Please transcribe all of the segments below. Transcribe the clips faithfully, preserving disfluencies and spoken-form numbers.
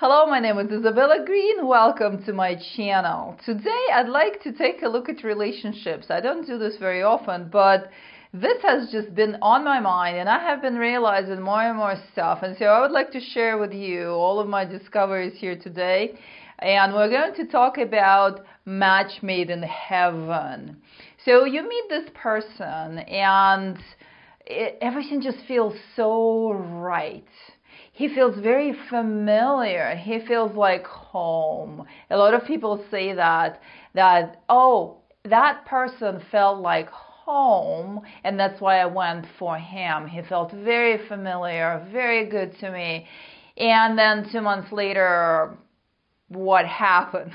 Hello, my name is Isabella Greene. Welcome to my channel. Today I'd like to take a look at relationships. I don't do this very often, but this has just been on my mind and I have been realizing more and more stuff. And so I would like to share with you all of my discoveries here today. And we're going to talk about match made in heaven. So you meet this person and it, everything just feels so right. He feels very familiar. He feels like home. A lot of people say that, that, oh, that person felt like home, and that's why I went for him. He felt very familiar, very good to me. And then two months later, what happened?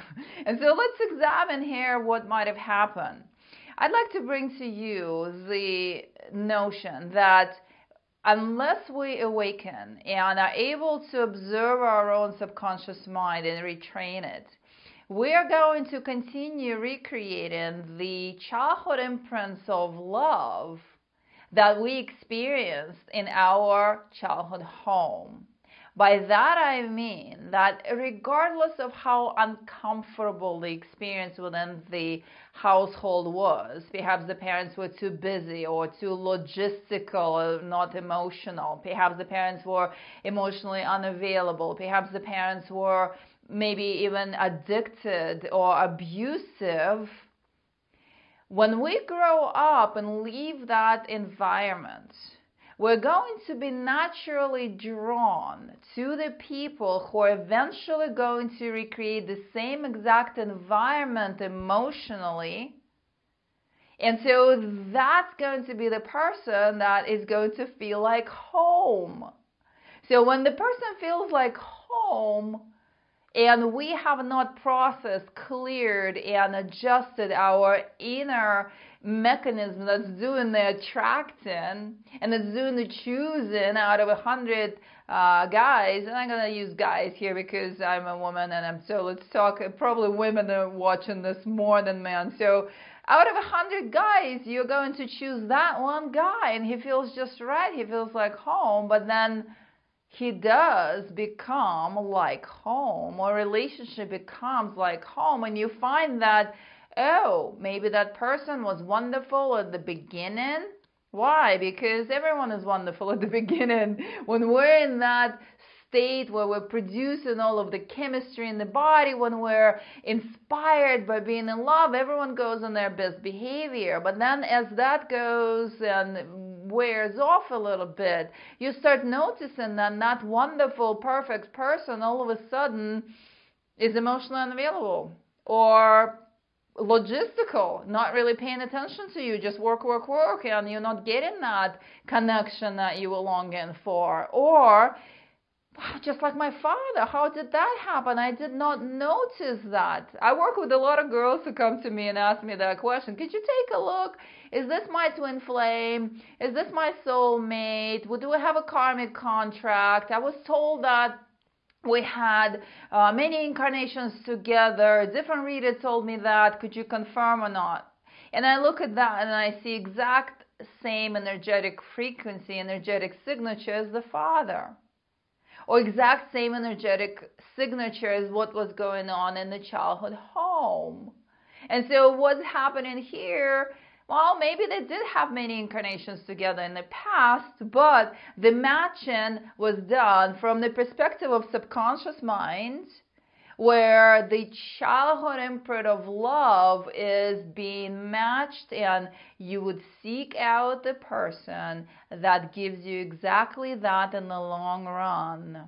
And so let's examine here what might have happened. I'd like to bring to you the notion that unless we awaken and are able to observe our own subconscious mind and retrain it, we are going to continue recreating the childhood imprints of love that we experienced in our childhood home. By that I mean that regardless of how uncomfortable the experience within the household was, perhaps the parents were too busy or too logistical or not emotional, perhaps the parents were emotionally unavailable, perhaps the parents were maybe even addicted or abusive. When we grow up and leave that environment, we're going to be naturally drawn to the people who are eventually going to recreate the same exact environment emotionally. And so that's going to be the person that is going to feel like home. So when the person feels like home, and we have not processed, cleared, and adjusted our inner mechanism that's doing the attracting and that's doing the choosing out of a hundred uh, guys. And I'm going to use guys here because I'm a woman, and I'm so let's talk, probably women are watching this more than men. So out of a hundred guys, you're going to choose that one guy, and he feels just right. He feels like home, but then he does become like home, or relationship becomes like home, and you find that, oh, maybe that person was wonderful at the beginning. Why? Because everyone is wonderful at the beginning. When we're in that state where we're producing all of the chemistry in the body, when we're inspired by being in love, everyone goes on their best behavior. But then as that goes and wears off a little bit, you start noticing that that wonderful, perfect person all of a sudden is emotionally unavailable or logistical, not really paying attention to you, just work, work, work, and you're not getting that connection that you were longing for. Or, just like my father, how did that happen? I did not notice that. I work with a lot of girls who come to me and ask me that question. Could you take a look? Is this my twin flame? Is this my soulmate? Do we have a karmic contract? I was told that we had uh, many incarnations together. Different reader told me that. Could you confirm or not? And I look at that and I see exact same energetic frequency, energetic signature as the father. Or exact same energetic signature as what was going on in the childhood home. And so what's happening here? Well, maybe they did have many incarnations together in the past, but the matching was done from the perspective of subconscious mind, where the childhood imprint of love is being matched, and you would seek out the person that gives you exactly that in the long run.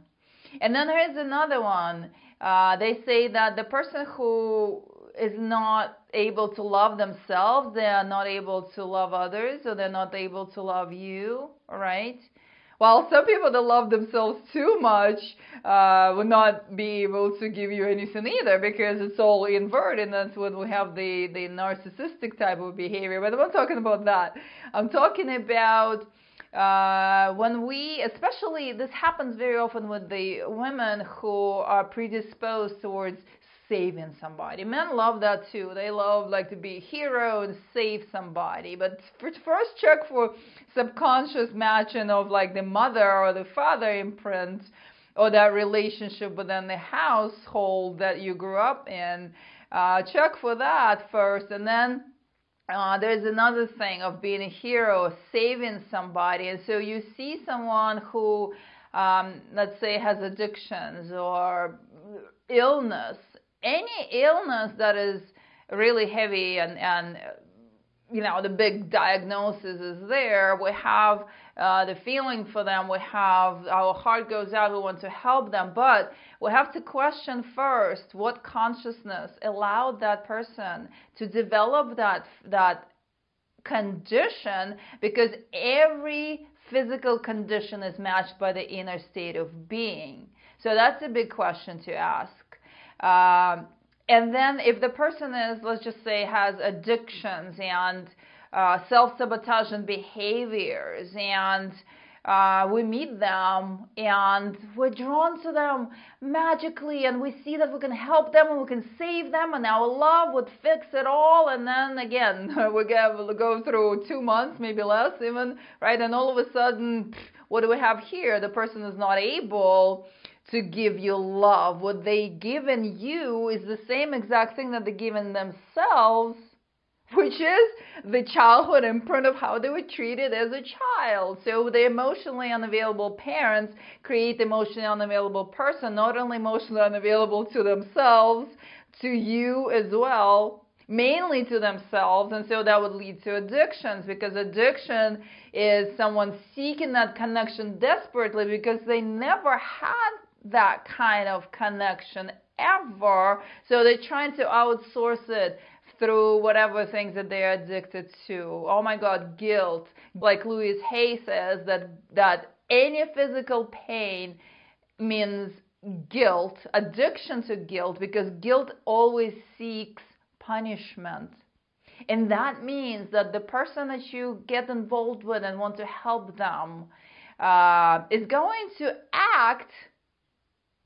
And then here's another one. Uh, they say that the person who is not able to love themselves, they are not able to love others, or they're not able to love you, right? Well, some people that love themselves too much uh, will not be able to give you anything either, because it's all inverted, and that's when we have the, the narcissistic type of behavior. But I'm not talking about that. I'm talking about uh, when we, especially, this happens very often with the women who are predisposed towards saving somebody. Men love that too. They love like to be a hero and save somebody. But first check for subconscious matching of like the mother or the father imprint or that relationship within the household that you grew up in. Uh, check for that first. And then uh, there's another thing of being a hero, saving somebody. And so you see someone who, um, let's say, has addictions or illness, any illness that is really heavy and, and you know, the big diagnosis is there, we have uh, the feeling for them, we have, our heart goes out, we want to help them, but we have to question first what consciousness allowed that person to develop that, that condition, because every physical condition is matched by the inner state of being. So that's a big question to ask. Uh, And then if the person is, let's just say, has addictions and uh, self-sabotaging behaviors, and uh, we meet them and we're drawn to them magically, and we see that we can help them and we can save them and our love would fix it all, and then again, we go through two months, maybe less even, right? And all of a sudden, what do we have here? The person is not able to give you love. What they given you is the same exact thing that they given themselves, which is the childhood imprint of how they were treated as a child. So the emotionally unavailable parents create emotionally unavailable person, not only emotionally unavailable to themselves, to you as well, mainly to themselves. And so that would lead to addictions, because addiction is someone seeking that connection desperately because they never had that kind of connection ever, so they're trying to outsource it through whatever things that they're addicted to. Oh my God, guilt. Like Louise Hay says, that that any physical pain means guilt, addiction to guilt, because guilt always seeks punishment. And that means that the person that you get involved with and want to help them uh, is going to act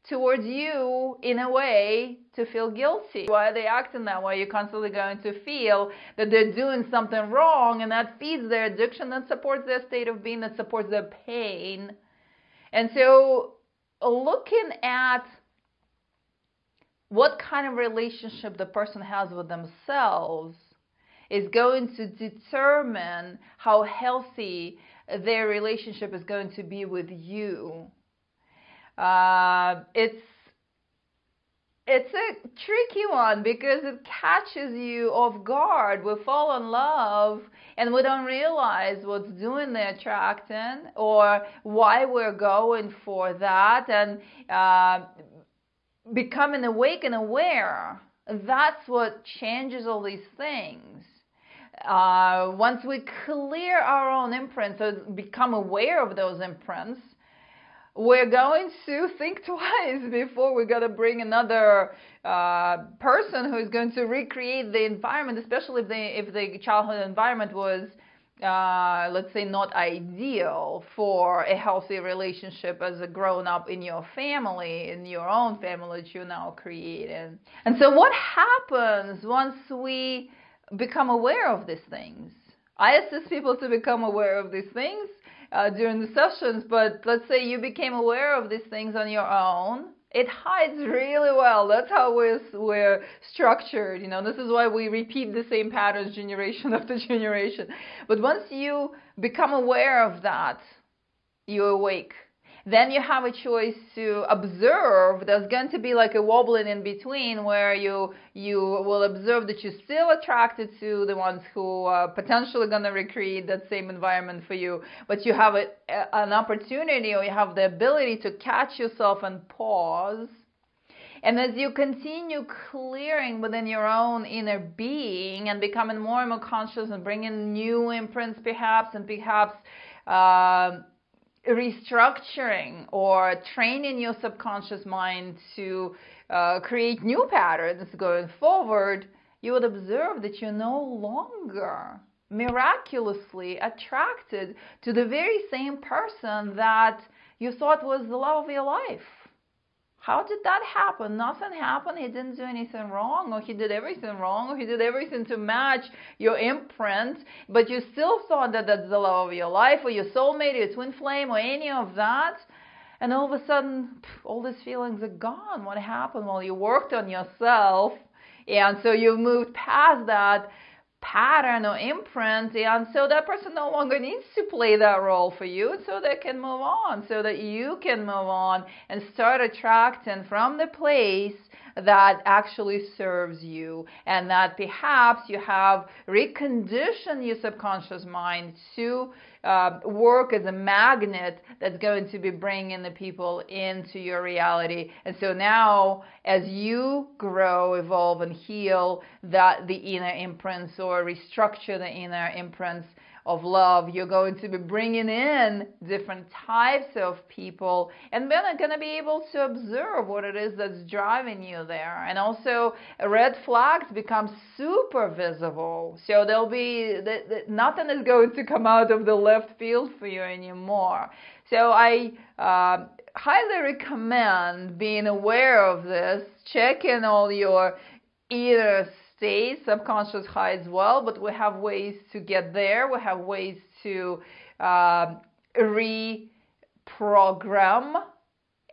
towards you in a way to feel guilty. Why are they acting that way? You're constantly going to feel that they're doing something wrong, and that feeds their addiction, that supports their state of being, that supports their pain. And so looking at what kind of relationship the person has with themselves is going to determine how healthy their relationship is going to be with you. Uh, it's it's a tricky one because it catches you off guard. We fall in love and we don't realize what's doing the attraction or why we're going for that. And uh, becoming awake and aware, that's what changes all these things. Uh, once we clear our own imprints, so become aware of those imprints, we're going to think twice before we're going to bring another uh, person who's going to recreate the environment, especially if, they, if the childhood environment was, uh, let's say, not ideal for a healthy relationship as a grown-up in your family, in your own family that you're now creating. And so what happens once we become aware of these things? I assist people to become aware of these things Uh, during the sessions, but let's say you became aware of these things on your own. It hides really well. That's how we're, we're structured. You know, this is why we repeat the same patterns generation after generation. But once you become aware of that, you're awake. Then you have a choice to observe. There's going to be like a wobbling in between where you you will observe that you're still attracted to the ones who are potentially going to recreate that same environment for you. But you have a, an opportunity, or you have the ability to catch yourself and pause. And as you continue clearing within your own inner being and becoming more and more conscious and bringing new imprints perhaps, and perhaps uh, restructuring or training your subconscious mind to uh, create new patterns going forward, you would observe that you're no longer miraculously attracted to the very same person that you thought was the love of your life. How did that happen? Nothing happened. He didn't do anything wrong, or he did everything wrong, or he did everything to match your imprint, but you still thought that that's the love of your life, or your soulmate, or your twin flame, or any of that. And all of a sudden, all these feelings are gone. What happened? Well, you worked on yourself. And so you moved past that pattern or imprint. And so that person no longer needs to play that role for you. So they can move on. So that you can move on and start attracting from the place that actually serves you. And that perhaps you have reconditioned your subconscious mind to uh, work as a magnet that's going to be bringing the people into your reality. And so now, as you grow, evolve, and heal that the inner imprints, or restructure the inner imprints of love, you're going to be bringing in different types of people, and then you're going to be able to observe what it is that's driving you there. And also, red flags become super visible, so there'll be the, the, nothing is going to come out of the left field for you anymore. So I uh, highly recommend being aware of this, checking all your inner subconscious high as well, but we have ways to get there. We have ways to uh, reprogram,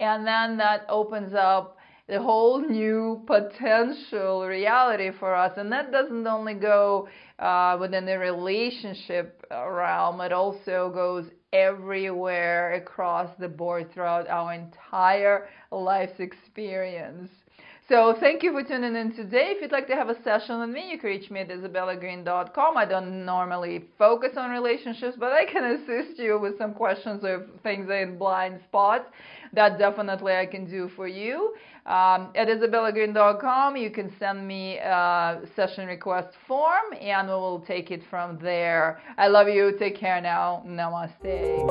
and then that opens up a whole new potential reality for us. And that doesn't only go uh, within the relationship realm, it also goes everywhere across the board throughout our entire life's experience. So thank you for tuning in today. If you'd like to have a session with me, you can reach me at isabella greene dot com. I don't normally focus on relationships, but I can assist you with some questions or if things are in blind spots. That definitely I can do for you. Um, at isabella greene dot com, you can send me a session request form, and we will take it from there. I love you. Take care now. Namaste.